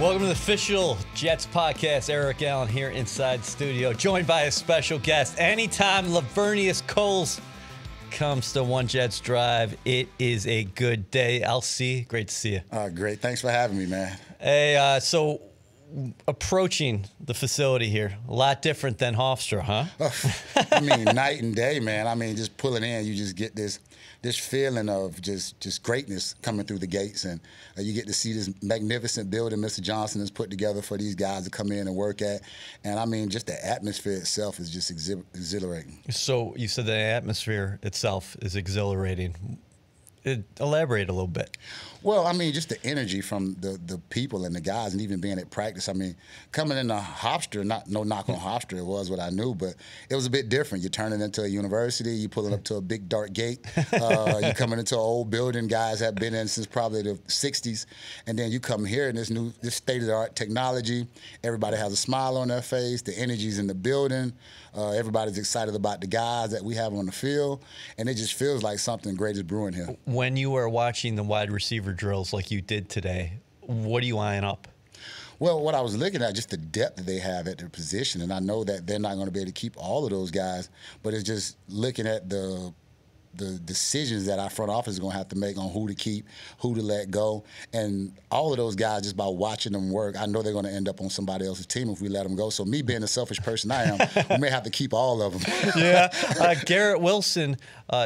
Welcome to the official Jets podcast. Eric Allen here inside studio, joined by a special guest. Anytime Laveranues Coles comes to One Jets Drive, it is a good day. LC, great to see you. Great. Thanks for having me, man. Hey, so approaching the facility here, a lot different than Hofstra, huh? I mean, night and day, man. I mean, just pulling in, you just get this feeling of just greatness coming through the gates, and you get to see this magnificent building Mr. Johnson has put together for these guys to come in and work at. And I mean, just the atmosphere itself is just exhilarating. So you said the atmosphere itself is exhilarating. Elaborate a little bit. Well, I mean, just the energy from the people and the guys, and even being at practice. I mean, coming into Hofstra, no knock on Hofstra, it was what I knew, but it was a bit different. You're turning into a university, you're pulling up to a big dark gate, you're coming into an old building guys have been in since probably the 60s, and then you come here in this state-of-the-art technology. Everybody has a smile on their face, the energy's in the building, everybody's excited about the guys that we have on the field, and it just feels like something great is brewing here. When you are watching the wide receiver drills like you did today, what are you eyeing up? Well, what I was looking at, just the depth that they have at their position, and I know that they're not going to be able to keep all of those guys, but it's just looking at the decisions that our front office is going to have to make on who to keep, who to let go, and all of those guys, just by watching them work, I know they're going to end up on somebody else's team if we let them go. So me being the selfish person I am, we may have to keep all of them. Yeah. Garrett Wilson,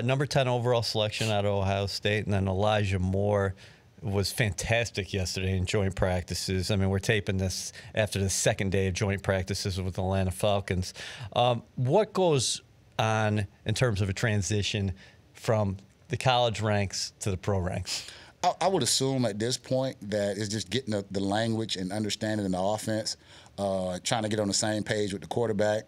number 10 overall selection out of Ohio State, and then Elijah Moore was fantastic yesterday in joint practices. I mean, we're taping this after the second day of joint practices with the Atlanta Falcons. What goes on in terms of a transition from the college ranks to the pro ranks? I would assume at this point that it's just getting the language and understanding in the offense, trying to get on the same page with the quarterback.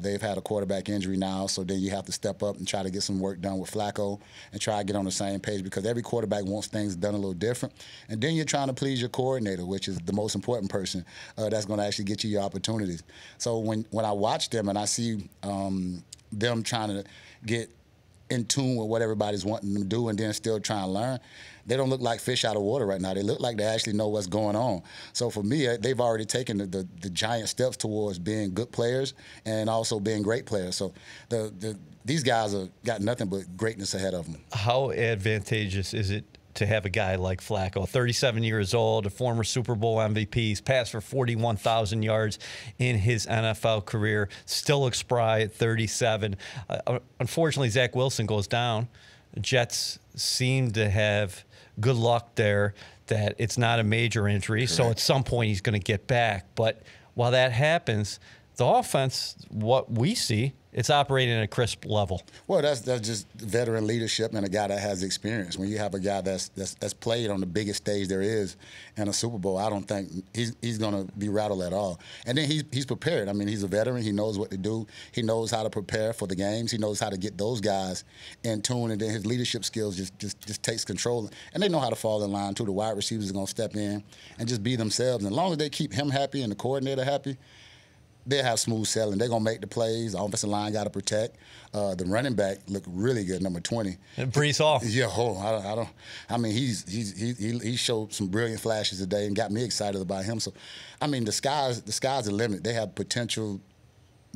They've had a quarterback injury now, so then you have to step up and try to get some work done with Flacco and try to get on the same page, because every quarterback wants things done a little different. And then you're trying to please your coordinator, which is the most important person that's going to actually get you your opportunities. So when I watch them and I see them trying to get in tune with what everybody's wanting them to do and then still trying to learn, they don't look like fish out of water right now. They look like they actually know what's going on. So for me, they've already taken the giant steps towards being good players and also being great players. So these guys have got nothing but greatness ahead of them. How advantageous is it to have a guy like Flacco, 37 years old, a former Super Bowl MVP, he's passed for 41,000 yards in his NFL career, still looks spry at 37. Unfortunately, Zach Wilson goes down. Jets seem to have good luck there that it's not a major injury. Correct. So at some point he's going to get back. But while that happens, the offense, what we see, it's operating at a crisp level. Well, that's just veteran leadership and a guy that has experience. When you have a guy that's played on the biggest stage there is in a Super Bowl, I don't think he's going to be rattled at all. And then he's prepared. I mean, he's a veteran. He knows what to do. He knows how to prepare for the games. He knows how to get those guys in tune, and then his leadership skills just takes control. And they know how to fall in line, too. The wide receivers are going to step in and just be themselves. And as long as they keep him happy and the coordinator happy, they have smooth selling. They're going to make the plays. The offensive line got to protect. The running back looked really good, number 20. And Breece Hall. Yeah, I mean, he showed some brilliant flashes today and got me excited about him. So, I mean, the sky's the limit. They have potential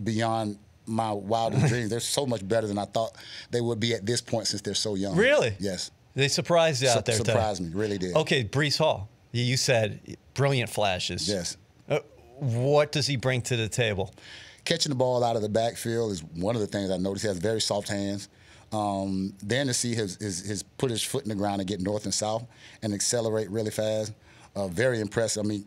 beyond my wildest dreams. They're so much better than I thought they would be at this point since they're so young. Really? Yes. They surprised you out there today. Surprised me, really did. Okay, Breece Hall, you said brilliant flashes. Yes. What does he bring to the table? Catching the ball out of the backfield is one of the things I noticed. He has very soft hands. Then to see his put his foot in the ground and get north and south and accelerate really fast, very impressive. I mean,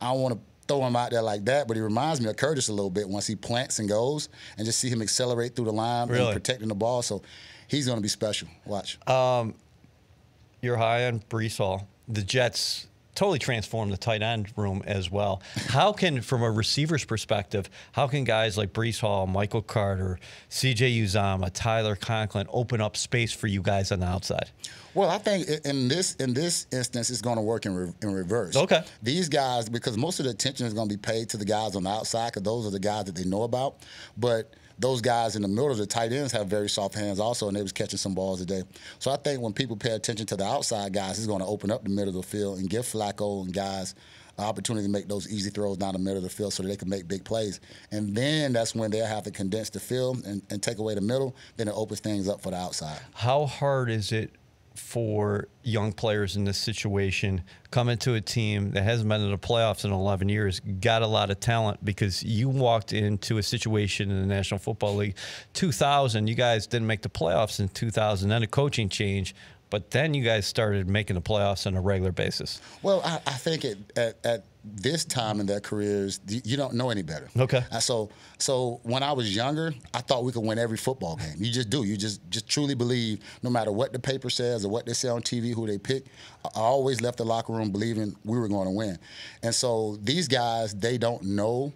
I don't want to throw him out there like that, but he reminds me of Curtis a little bit once he plants and goes, and just see him accelerate through the line, really? And protecting the ball. So he's going to be special. Watch. You're high on Breece Hall. The Jets totally transformed the tight end room as well. How can, from a receiver's perspective, how can guys like Breece Hall, Michael Carter, C.J. Uzama, Tyler Conklin open up space for you guys on the outside? Well, I think in this instance, it's going to work in reverse. Okay. These guys, because most of the attention is going to be paid to the guys on the outside, because those are the guys that they know about. But those guys in the middle, the tight ends, have very soft hands also, and they was catching some balls today. So I think when people pay attention to the outside guys, it's going to open up the middle of the field and give Flacco and guys an opportunity to make those easy throws down the middle of the field so that they can make big plays. And then that's when they'll have to condense the field and take away the middle. Then it opens things up for the outside. How hard is it for young players in this situation coming to a team that hasn't been in the playoffs in 11 years, got a lot of talent? Because you walked into a situation in the National Football League 2000, you guys didn't make the playoffs in 2000, then a coaching change, but then you guys started making the playoffs on a regular basis. Well, I think at this time in their careers, you don't know any better. Okay. So when I was younger, I thought we could win every football game. You just do. You just truly believe, no matter what the paper says or what they say on TV, who they pick, I always left the locker room believing we were going to win. And so these guys, they don't know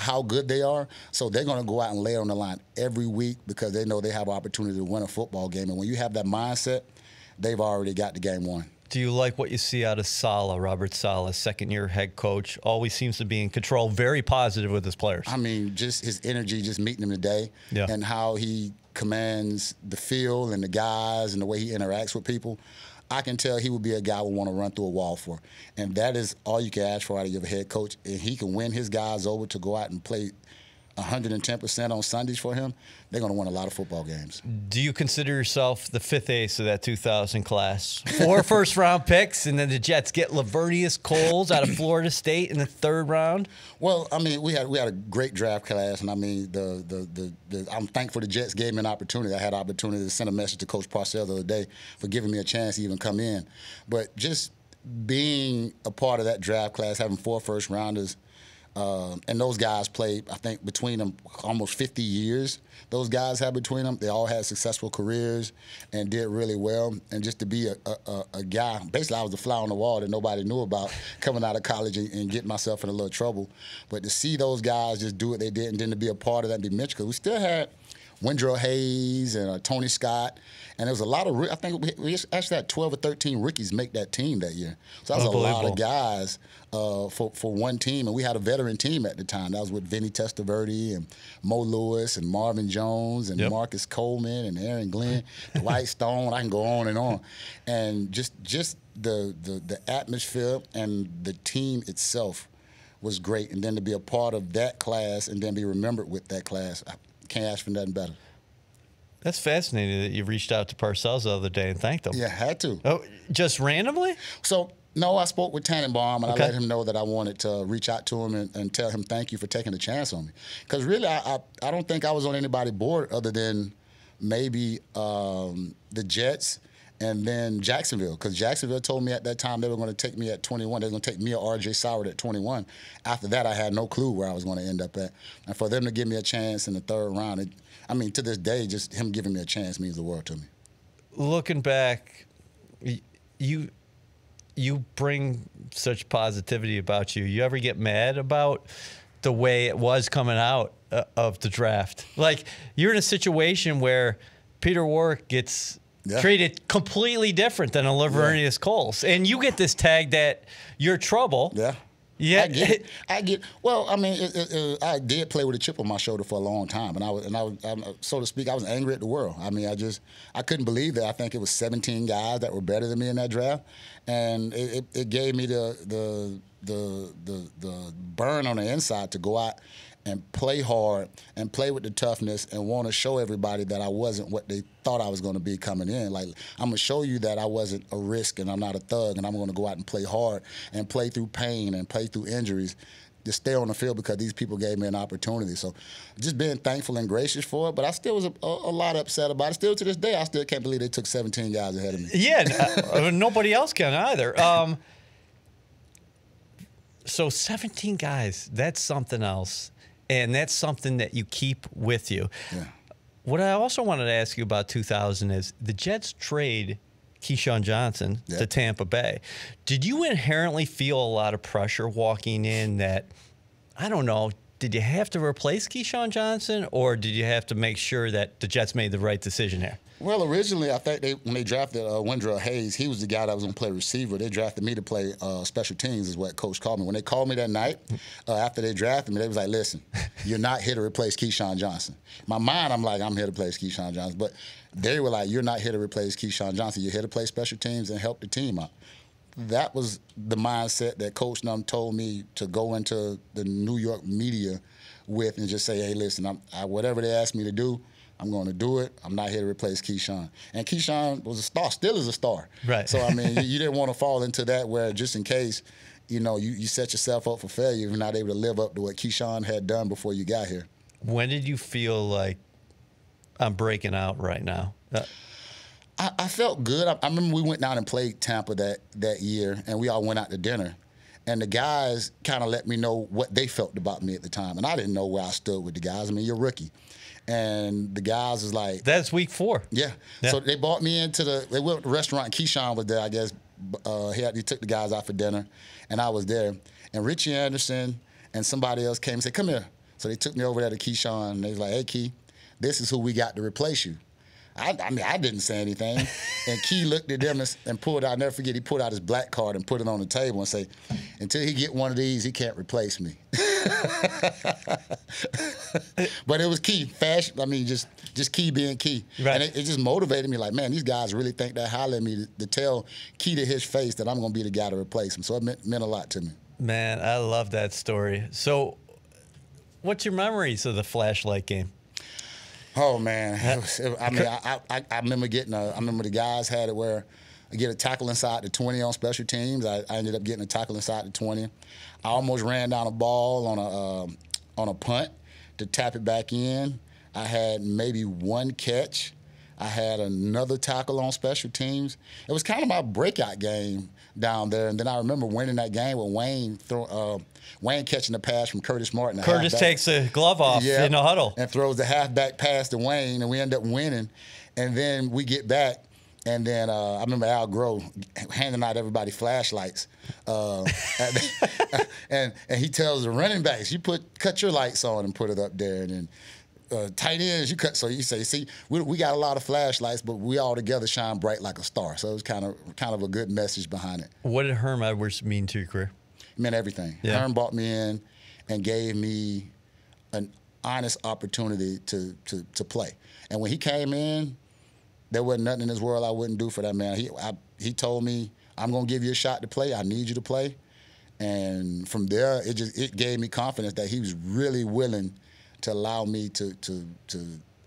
how good they are, so they're going to go out and lay it on the line every week because they know they have an opportunity to win a football game. And when you have that mindset, they've already got the game won. Do you like what you see out of Saleh, Robert Saleh, second-year head coach? Always seems to be in control, very positive with his players. I mean, just his energy, just meeting him today, yeah, and how he commands the field and the guys and the way he interacts with people. I can tell he would be a guy we want to run through a wall for. And that is all you can ask for out of your head coach. And he can win his guys over to go out and play 110% on Sundays for him, they're going to win a lot of football games. Do you consider yourself the fifth ace of that 2000 class? 4 first-round picks, and then the Jets get Laveranues Coles out of Florida State in the 3rd round? Well, I mean, we had a great draft class, and I mean, I'm thankful the Jets gave me an opportunity. I had an opportunity to send a message to Coach Parcells the other day for giving me a chance to even come in. But just being a part of that draft class, having 4 first-rounders, and those guys played, I think, between them almost 50 years. Those guys had between them. They all had successful careers and did really well. And just to be a guy, basically I was the fly on the wall that nobody knew about coming out of college and getting myself in a little trouble. But to see those guys just do what they did and then to be a part of that and be mentioned, because we still had Wendell Hayes and Tony Scott, and there was a lot of, I think we actually had 12 or 13 rookies make that team that year. So that was a lot of guys for one team, and we had a veteran team at the time. That was with Vinny Testaverde and Mo Lewis and Marvin Jones and, yep, Marcus Coleman and Aaron Glenn, Dwight Stone. I can go on, and just the atmosphere and the team itself was great, and then to be a part of that class and then be remembered with that class. Can't ask for nothing better. That's fascinating that you reached out to Parcells the other day and thanked him. Yeah, had to. Oh, just randomly? So, no, I spoke with Tannenbaum, and okay, I let him know that I wanted to reach out to him and tell him thank you for taking a chance on me. Because really, I don't think I was on anybody's board other than maybe the Jets and then Jacksonville. Because Jacksonville told me at that time they were going to take me at 21. They were going to take me or R.J. Soward at 21. After that, I had no clue where I was going to end up at. And for them to give me a chance in the 3rd round, I mean, to this day, just him giving me a chance means the world to me. Looking back, you bring such positivity about you. You ever get mad about the way it was coming out of the draft? Like, you're in a situation where Peter Warwick gets, yeah, treated completely different than a Laveranues, yeah, Coles. And you get this tag that you're trouble. Yeah. Yeah, I get. Well, I mean, I did play with a chip on my shoulder for a long time, and I was, so to speak, I was angry at the world. I mean, I couldn't believe that. I think it was 17 guys that were better than me in that draft, and it gave me the burn on the inside to go out and play hard and play with the toughness and want to show everybody that I wasn't what they thought I was going to be coming in. Like, I'm going to show you that I wasn't a risk and I'm not a thug, and I'm going to go out and play hard and play through pain and play through injuries to stay on the field because these people gave me an opportunity. So just being thankful and gracious for it, but I still was a lot upset about it. Still to this day, I still can't believe they took 17 guys ahead of me. Yeah, nobody else can either. So 17 guys, that's something else. And that's something that you keep with you. Yeah. What I also wanted to ask you about 2000 is the Jets trade Keyshawn Johnson, yeah, to Tampa Bay. Did you inherently feel a lot of pressure walking in that, I don't know, did you have to replace Keyshawn Johnson, or did you have to make sure that the Jets made the right decision here? Well, originally, I think when they drafted Wendell Hayes, he was the guy that was going to play receiver. They drafted me to play special teams is what Coach called me. When they called me that night, after they drafted me, they was like, listen, you're not here to replace Keyshawn Johnson. In my mind, I'm like, I'm here to replace Keyshawn Johnson. But they were like, you're not here to replace Keyshawn Johnson. You're here to play special teams and help the team out. that was the mindset that Coach Num told me to go into the New York media with and just say, hey, listen, whatever they ask me to do, I'm going to do it. I'm not here to replace Keyshawn. And Keyshawn was a star, still is a star. Right. So, I mean, you didn't want to fall into that where just in case, you know, you set yourself up for failure if you're not able to live up to what Keyshawn had done before you got here. When did you feel like I'm breaking out right now? I felt good. I remember we went down and played Tampa that year, and we all went out to dinner. And the guys kind of let me know what they felt about me at the time. And I didn't know where I stood with the guys. I mean, you're a rookie. And the guys was like... That's week 4. Yeah. So they brought me into the... They went to the restaurant. Keyshawn was there, I guess. He took the guys out for dinner, and I was there. And Richie Anderson and somebody else came and said, come here. So they took me over there to Keyshawn, and they was like, hey, Key, this is who we got to replace you. I mean, I didn't say anything. And Key looked at them and pulled out, I'll never forget, he pulled out his black card and put it on the table and say, until he get one of these, he can't replace me. But it was Key. Fashion, I mean, just Key being Key. Right. And it just motivated me like, man, these guys really think that highly of me to tell Key to his face that I'm going to be the guy to replace him. So it meant a lot to me. Man, I love that story. So what's your memories of the flashlight game? Oh man! I remember getting I remember the guys had it where I get a tackle inside the 20 on special teams. I ended up getting a tackle inside the 20. I almost ran down a ball on a punt to tap it back in. I had maybe one catch. I had another tackle on special teams. It was kind of my breakout game down there. And then I remember winning that game with Wayne Wayne catching the pass from Curtis Martin. Curtis takes a glove off in the huddle. And throws the halfback pass to Wayne, and we end up winning. And then we get back, and then I remember Al Groh handing out everybody flashlights. and he tells the running backs, you cut your lights on and put it up there. And then tight ends, you cut. So you say, see, we got a lot of flashlights, but we all together shine bright like a star. So it was kind of a good message behind it. What did Herm Edwards mean to your career? It meant everything. Yeah. Herm brought me in and gave me an honest opportunity to play. And when he came in, there wasn't nothing in this world I wouldn't do for that man. He told me, I'm going to give you a shot to play. I need you to play. And from there, it gave me confidence that he was really willing to allow me to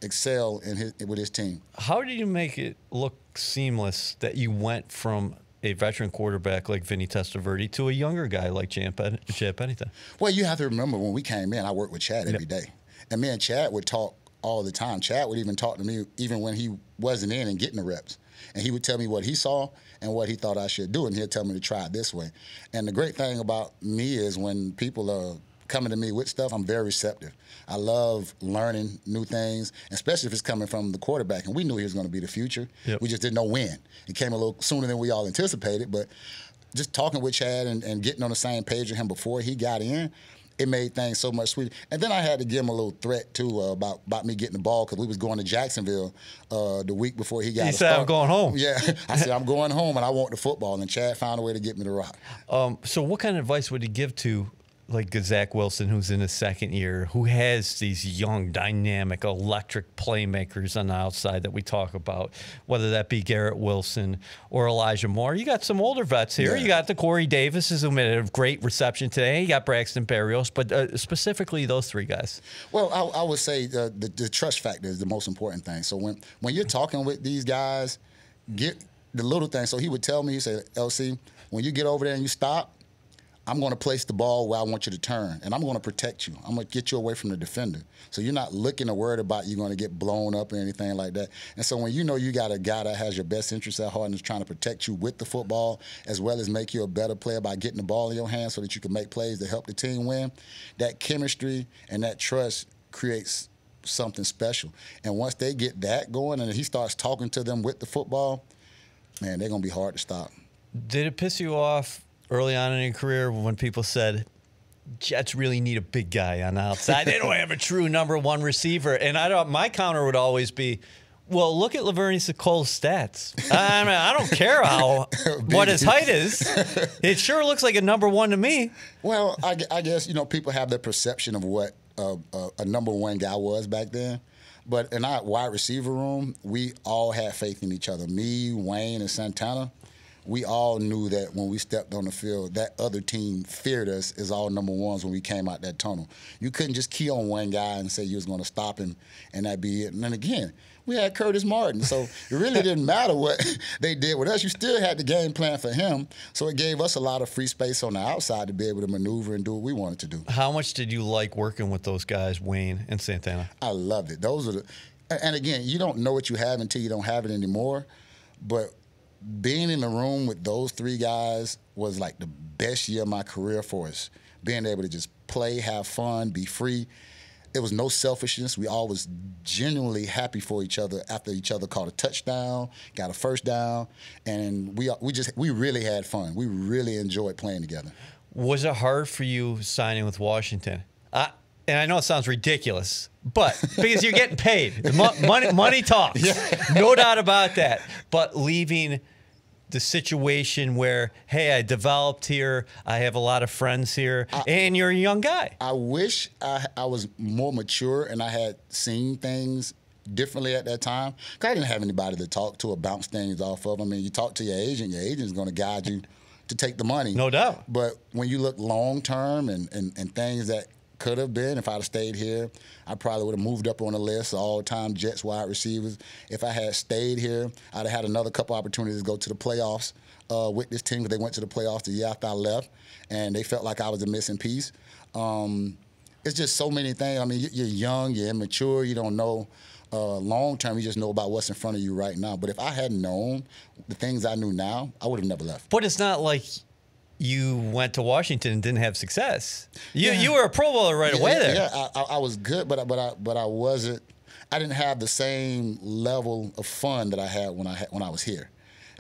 excel with his team. How did you make it look seamless that you went from a veteran quarterback like Vinny Testaverde to a younger guy like Chad Pennington? Well, you have to remember when we came in, I worked with Chad every day. And me and Chad would talk all the time. Chad would even talk to me even when he wasn't in and getting the reps. And he would tell me what he saw and what he thought I should do, and he'd tell me to try it this way. And the great thing about me is when people are coming to me with stuff, I'm very receptive. I love learning new things, especially if it's coming from the quarterback. And we knew he was going to be the future. Yep. We just didn't know when. It came a little sooner than we all anticipated, but just talking with Chad and getting on the same page with him before he got in, it made things so much sweeter. And then I had to give him a little threat, too, about me getting the ball because we was going to Jacksonville the week before he got He said, start. I'm going home. Yeah. I said, I'm going home, and I want the football. And Chad found a way to get me the rock. So what kind of advice would he give to like Zach Wilson, who's in his second year, who has these young, dynamic, electric playmakers on the outside that we talk about, whether that be Garrett Wilson or Elijah Moore? You got some older vets here. Yeah. You got the Corey Davises, who made a great reception today. You got Braxton Berrios, but specifically those three guys. Well, I would say the trust factor is the most important thing. So when you're talking with these guys, get the little things. So he would tell me, he said, LC, when you get over there and you stop, I'm going to place the ball where I want you to turn, and I'm going to protect you. I'm going to get you away from the defender. So you're not looking or worried about you're going to get blown up or anything like that. And so when you know you got a guy that has your best interests at heart and is trying to protect you with the football as well as make you a better player by getting the ball in your hands so that you can make plays to help the team win, that chemistry and that trust creates something special. And once they get that going and he starts talking to them with the football, man, they're going to be hard to stop. Did it piss you off early on in your career when people said, Jets really need a big guy on the outside? They don't have a true number 1 receiver. And my counter would always be, well, look at Laveranues Coles' stats. I mean, I don't care what his height is. It sure looks like a number 1 to me. Well, I guess, you know, people have their perception of what a number 1 guy was back then. But in our wide receiver room, we all had faith in each other. Me, Wayne, and Santana. we all knew that when we stepped on the field, that other team feared us as all number ones when we came out that tunnel. You couldn't just key on one guy and say you was going to stop him and that'd be it. And then again, we had Curtis Martin, so it really didn't matter what they did with us. You still had the game plan for him, so it gave us a lot of free space on the outside to be able to maneuver and do what we wanted to do. How much did you like working with those guys, Wayne and Santana? I loved it. Those are the, and again, you don't know what you have until you don't have it anymore, but being in the room with those three guys was like the best year of my career for us. Being able to just play, have fun, be free. There was no selfishness. We all was genuinely happy for each other after each other caught a touchdown, got a first down, and we really had fun. We really enjoyed playing together. Was it hard for you signing with Washington? And I know it sounds ridiculous, but because you're getting paid. Money talks. Yeah. No doubt about that. But leaving the situation where, hey, I developed here, I have a lot of friends here, and you're a young guy. I wish I was more mature and I had seen things differently at that time. Because I didn't have anybody to talk to or bounce things off of. I mean, you talk to your agent's going to guide you to take the money. No doubt. But when you look long-term and things that could have been, if I'd have stayed here, I probably would have moved up on the list of all-time Jets wide receivers. If I had stayed here, I'd have had another couple opportunities to go to the playoffs with this team, because they went to the playoffs the year after I left, and they felt like I was a missing piece. It's just so many things. I mean, you're young, you're immature, you don't know long-term. You just know about what's in front of you right now. But if I had known the things I knew now, I would have never left. But it's not like you went to Washington and didn't have success. You were a Pro Bowler right away there. Yeah, I was good, but I wasn't. I didn't have the same level of fun that I had when I was here.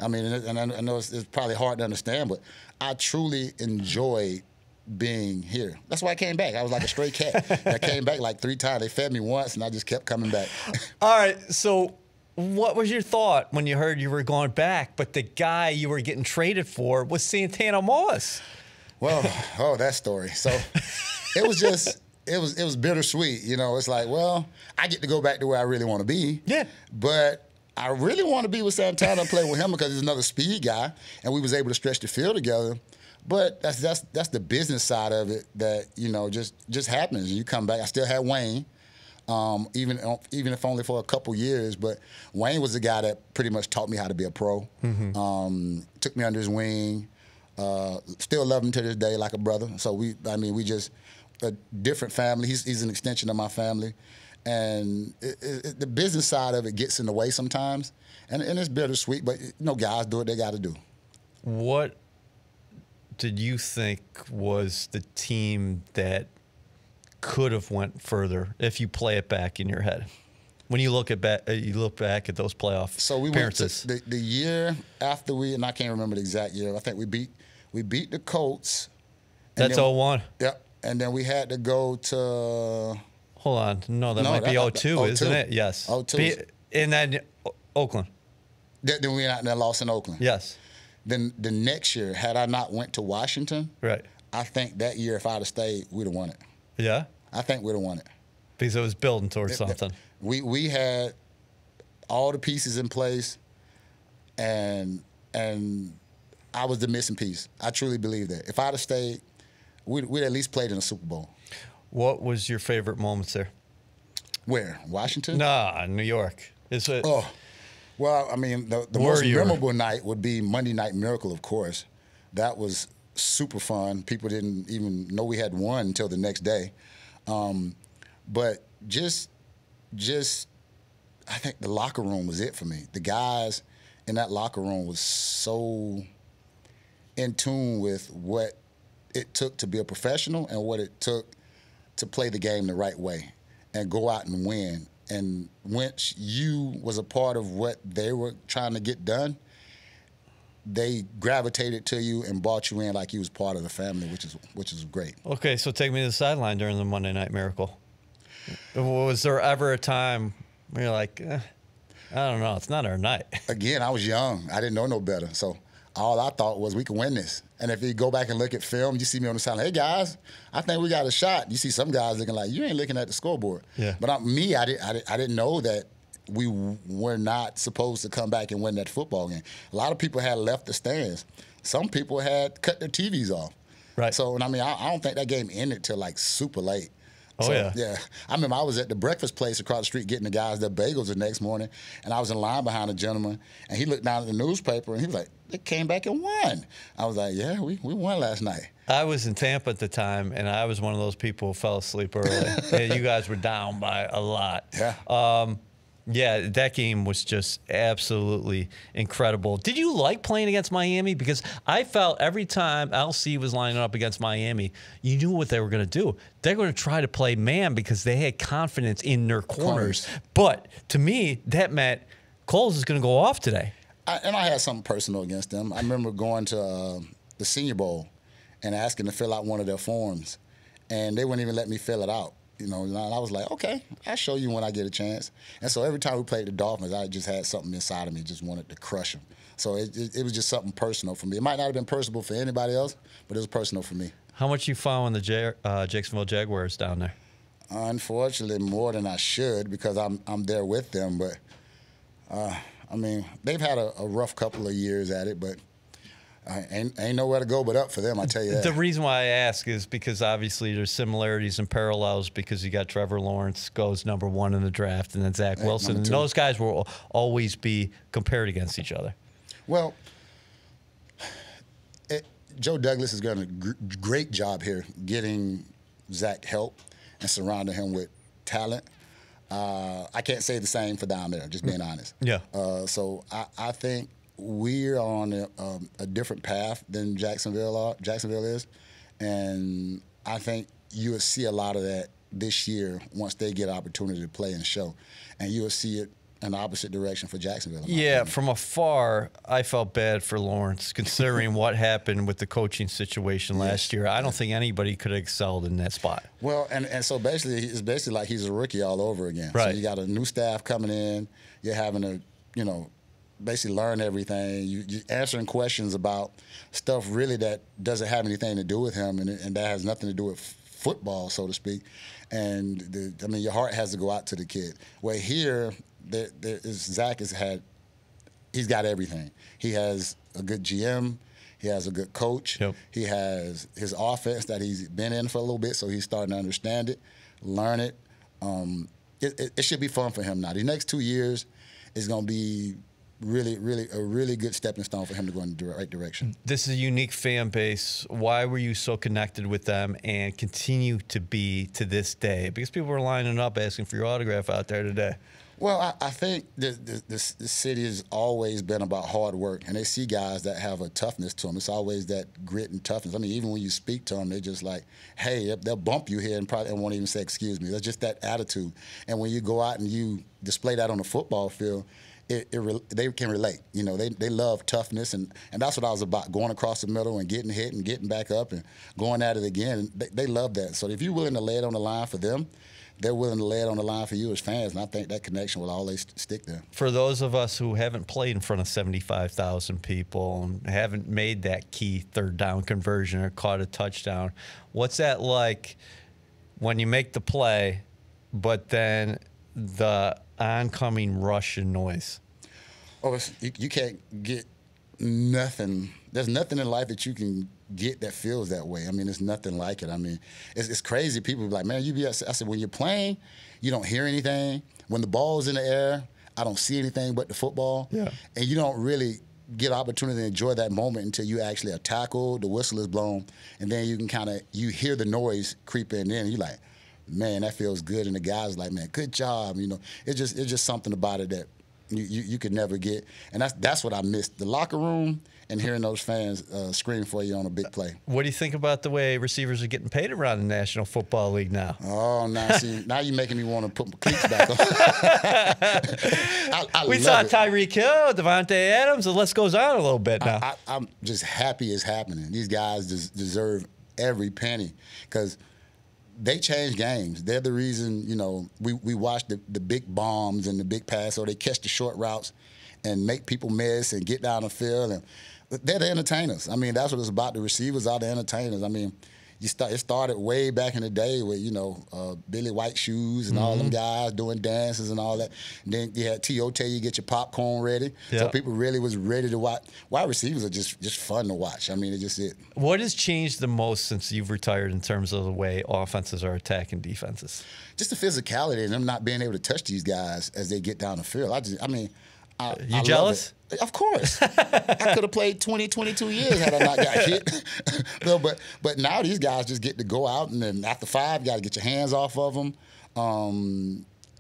I mean, and I know it's probably hard to understand, but I truly enjoyed being here. That's why I came back. I was like a stray cat. I came back like 3 times. They fed me once, and I just kept coming back. All right, so what was your thought when you heard you were going back, but the guy you were getting traded for was Santana Moss? Well, oh, that story. So it was just, it was bittersweet. You know, it's like, well, I get to go back to where I really want to be. Yeah. But I really want to be with Santana and play with him because he's another speed guy, and we was able to stretch the field together. But that's the business side of it that, you know, just happens. You come back. I still had Wayne. Even if only for a couple years, but Wayne was the guy that pretty much taught me how to be a pro. Mm-hmm. Took me under his wing. Still love him to this day like a brother. So I mean, we just a different family. He's an extension of my family, and the business side of it gets in the way sometimes, and it's bittersweet. But you know, guys do what they got to do. What did you think was the team that could have went further if you play it back in your head when you look at back at those playoff appearances? So we went to the year after and I can't remember the exact year. I think we beat the Colts. That's 0-1. Yep. And then we had to go to. Hold on, that might be 0-2, isn't it? Yes. 0-2. And then Oakland. Then we went out and lost in Oakland. Yes. Then the next year, had I not went to Washington, right? I think that year, if I'd have stayed, we'd have won it. Yeah? I think we'd have won it. Because it was building towards something. We had all the pieces in place, and I was the missing piece. I truly believe that. If I'd have stayed, we'd at least played in a Super Bowl. What was your favorite moments there? Where? Washington? Nah, New York. Oh, well, I mean, the most memorable night would be Monday Night Miracle, of course. That was super fun. People didn't even know we had won until the next day. But just I think the locker room was it for me. The guys in that locker room was so in tune with what it took to be a professional and what it took to play the game the right way and go out and win. And once you was a part of what they were trying to get done, they gravitated to you and brought you in like you was part of the family, which is great. Okay, so take me to the sideline during the Monday Night Miracle. Was there ever a time where you're like, I don't know, it's not our night? Again, I was young. I didn't know no better. So all I thought was we can win this. And if you go back and look at film, you see me on the sideline, hey, guys, I think we got a shot. You see some guys looking like, you ain't looking at the scoreboard. Yeah. But I didn't know that we were not supposed to come back and win that football game. A lot of people had left the stands. Some people had cut their TVs off. Right. So, and I mean, I don't think that game ended till like super late. Oh, so, yeah. Yeah. I remember I was at the breakfast place across the street getting the guys their bagels the next morning, and I was in line behind a gentleman, and he looked down at the newspaper, and he was like, they came back and won. I was like, yeah, we won last night. I was in Tampa at the time, and I was one of those people who fell asleep early. And you guys were down by a lot. Yeah. Yeah, that game was just absolutely incredible. Did you like playing against Miami? Because I felt every time LC was lining up against Miami, you knew what they were going to do. They're going to try to play man because they had confidence in their corners. But to me, that meant Coles is going to go off today. I had something personal against them. I remember going to the Senior Bowl and asking to fill out one of their forms, and they wouldn't even let me fill it out. You know, and I was like, okay, I'll show you when I get a chance. And so every time we played the Dolphins, I just had something inside of me, just wanted to crush them. So it was just something personal for me. It might not have been personal for anybody else, but it was personal for me. How much you following the Jacksonville Jaguars down there? Unfortunately, more than I should, because I'm there with them. But, I mean, they've had a rough couple of years at it, but ain't nowhere to go but up for them, I tell you that. The reason why I ask is because obviously there's similarities and parallels, because you got Trevor Lawrence goes #1 in the draft, and then Zach Wilson. And those guys will always be compared against each other. Well, Joe Douglas has done a great job here getting Zach help and surrounding him with talent. I can't say the same for down there, just being honest. Yeah. So I think we're on a different path than Jacksonville is, and I think you will see a lot of that this year once they get an opportunity to play and show, and you will see it in the opposite direction for Jacksonville. Yeah, from afar, I felt bad for Lawrence, considering what happened with the coaching situation last year. I don't think anybody could have excelled in that spot. Well, and so basically, it's basically like he's a rookie all over again. Right. So you got a new staff coming in. You're having to, you know, basically learn everything. You're answering questions about stuff really that doesn't have anything to do with him, and that has nothing to do with football, so to speak. And, I mean, your heart has to go out to the kid. Well, here, Zach has had – he's got everything. He has a good GM. He has a good coach. Yep. He has his offense that he's been in for a little bit, so he's starting to understand it, learn it. It should be fun for him now. The next 2 years is going to be – really a really good stepping stone for him to go in the right direction. This is a unique fan base. Why were you so connected with them and continue to be to this day? Because people are lining up asking for your autograph out there today. Well, I think the city has always been about hard work, and they see guys that have a toughness to them. It's always that grit and toughness. I mean, even when you speak to them, they're just like, hey, they'll bump you here and probably won't even say excuse me. That's just that attitude. And when you go out and you display that on the football field, they can relate. You know, they love toughness, and that's what I was about, going across the middle and getting hit and getting back up and going at it again. They love that. So if you're willing to lay it on the line for them, they're willing to lay it on the line for you as fans, and I think that connection will always stick there. For those of us who haven't played in front of 75,000 people and haven't made that key third down conversion or caught a touchdown, what's that like when you make the play, but then the oncoming Russian noise? Oh, you can't get nothing. There's nothing in life that you can get that feels that way. I mean, there's nothing like it. I mean, it's crazy. People be like, man, you be upset. I said, when you're playing, you don't hear anything. When the ball's in the air, I don't see anything but the football. Yeah. And you don't really get an opportunity to enjoy that moment until you actually are tackled, the whistle is blown, and then you can kind of, you hear the noise creeping in, and you're like, man, that feels good. And the guy's like, man, good job. You know, it's just something about it that you could never get. And that's what I missed, the locker room and hearing those fans scream for you on a big play. What do you think about the way receivers are getting paid around the National Football League now? Oh, now see, now you're making me want to put my cleats back on. We saw Tyreek Hill, Devontae Adams, the list goes on a little bit now. I'm just happy it's happening. These guys deserve every penny, because they change games. They're the reason, you know, we watch the big bombs and the big pass, so they catch the short routes and make people miss and get down the field. And they're the entertainers. I mean, that's what it's about. The receivers are the entertainers. I mean, it started way back in the day with, you know, Billy White Shoes and all them guys doing dances and all that. And then you had T.O. tell you get your popcorn ready. Yep. So people really was ready to watch. Wide receivers are just fun to watch. I mean, it's just it. What has changed the most since you've retired in terms of the way offenses are attacking defenses? Just the physicality and them not being able to touch these guys as they get down the field. I mean, you jealous? Of course. I could have played 20, 22 years had I not got hit. No, but now these guys just get to go out, and then after five, you got to get your hands off of them.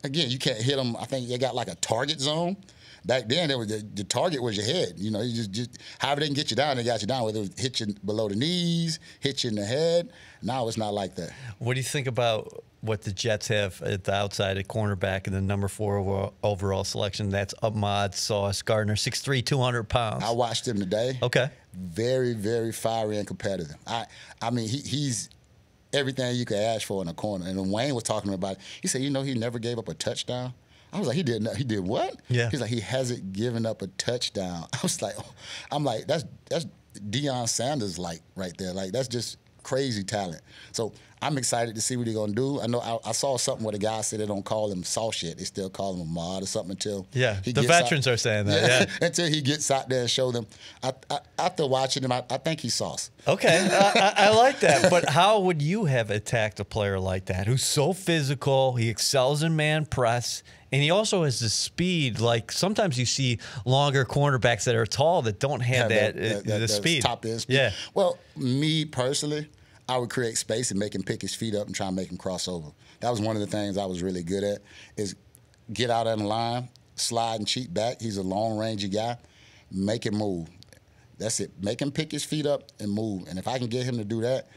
Again, you can't hit them. I think they got like a target zone. Back then, there was the target was your head. You know, you just however they can get you down, they got you down. Whether it was hit you below the knees, hit you in the head. Now it's not like that. What do you think about what the Jets have at the outside at cornerback and the #4 overall selection? That's Ahmad Sauce Gardner, 6'3", 200 pounds. I watched him today. Okay. Very, very fiery and competitive. I mean, he's everything you could ask for in a corner. And when Wayne was talking about it, he said, you know, he never gave up a touchdown. I was like, he did what? Yeah. He's like, he hasn't given up a touchdown. I was like, oh. I'm like, that's Deion Sanders like right there. Like, that's just crazy talent. So I'm excited to see what he's gonna do. I know I saw something where the guy said they don't call him Sauce yet; they still call him Ahmad or something until the veterans are saying that. Yeah, until he gets out there and show them. After watching him, I think he's Sauce. Okay, I like that. But how would you have attacked a player like that who's so physical? He excels in man press. And he also has the speed. Like, sometimes you see longer cornerbacks that are tall that don't have that speed. Top end speed. Yeah. Well, me personally, I would create space and make him pick his feet up and try and make him cross over. That was one of the things I was really good at, is get out on the line, slide and cheat back. He's a long-rangey guy. Make him move. That's it. Make him pick his feet up and move. And if I can get him to do that,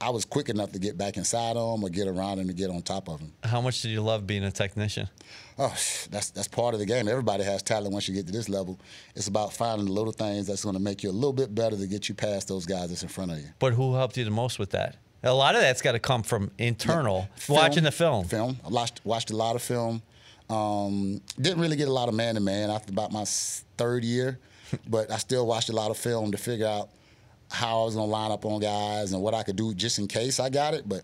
I was quick enough to get back inside of him or get around him to get on top of him. How much did you love being a technician? Oh, that's part of the game. Everybody has talent once you get to this level. It's about finding the little things that's going to make you a little bit better to get you past those guys that's in front of you. But who helped you the most with that? A lot of that's got to come from internal, watching the film. I watched a lot of film. Didn't really get a lot of man-to-man after about my third year, but I still watched a lot of film to figure out how I was going to line up on guys and what I could do just in case I got it. But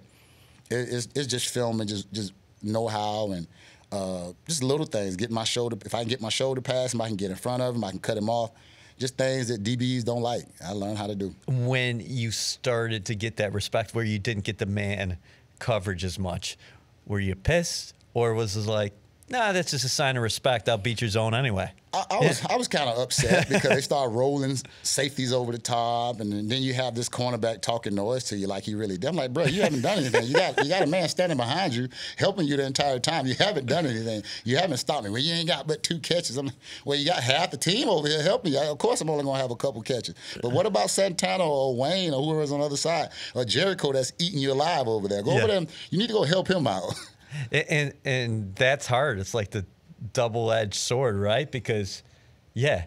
it's just film and just know-how and just little things. Get my shoulder. If I can get my shoulder past him, I can get in front of him. I can cut him off. Just things that DBs don't like. I learned how to do. When you started to get that respect where you didn't get the man coverage as much, were you pissed, or was it like, nah, that's just a sign of respect. I'll beat your zone anyway. I was kind of upset because they started rolling safeties over the top, and then you have this cornerback talking noise to you like he really did. I'm like, bro, you haven't done anything. You got a man standing behind you helping you the entire time. You haven't done anything. You haven't stopped me. Well, you ain't got but 2 catches. I'm like, well, you got half the team over here helping you. Of course I'm only going to have a couple catches. But what about Santana or Wayne or whoever's on the other side, or Jericho that's eating you alive over there? Go over there. You need to go help him out. And that's hard. It's like the double-edged sword, right? Because, yeah,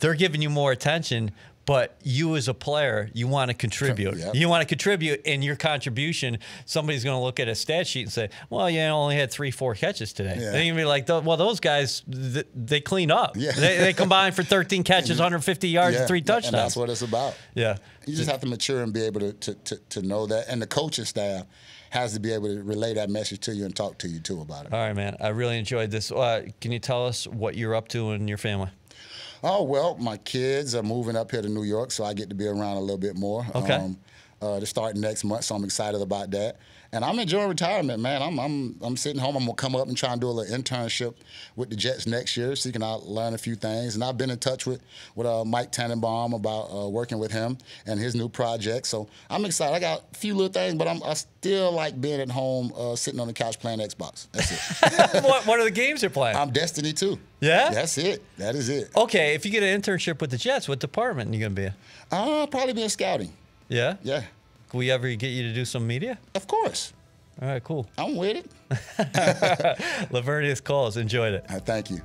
they're giving you more attention, but you as a player, you want to contribute. Yep. You want to contribute, and your contribution, somebody's going to look at a stat sheet and say, well, you only had 3 or 4 catches today. Yeah. They're going to be like, well, those guys, they cleaned up. Yeah. They combined for 13 catches, 150 yards, and 3 touchdowns. And that's what it's about. Yeah. You just have to mature and be able to know that. And the coaching staff has to be able to relay that message to you and talk to you, too, about it. All right, man. I really enjoyed this. Can you tell us what you're up to in your family? Oh, well, my kids are moving up here to New York, so I get to be around a little bit more. Okay. To start next month, so I'm excited about that. And I'm enjoying retirement, man. I'm sitting home. I'm going to come up and try and do a little internship with the Jets next year, so you can learn a few things. And I've been in touch with Mike Tannenbaum about working with him and his new project. So I'm excited. I got a few little things, but I still like being at home, sitting on the couch playing Xbox. That's it. What are the games you're playing? I'm Destiny 2. Yeah? That's it. That is it. Okay, if you get an internship with the Jets, what department are you going to be in? I'll probably be in scouting. Yeah? Yeah. Can we ever get you to do some media? Of course. All right, cool. I'm with it. Laveranues Coles, enjoyed it. Thank you.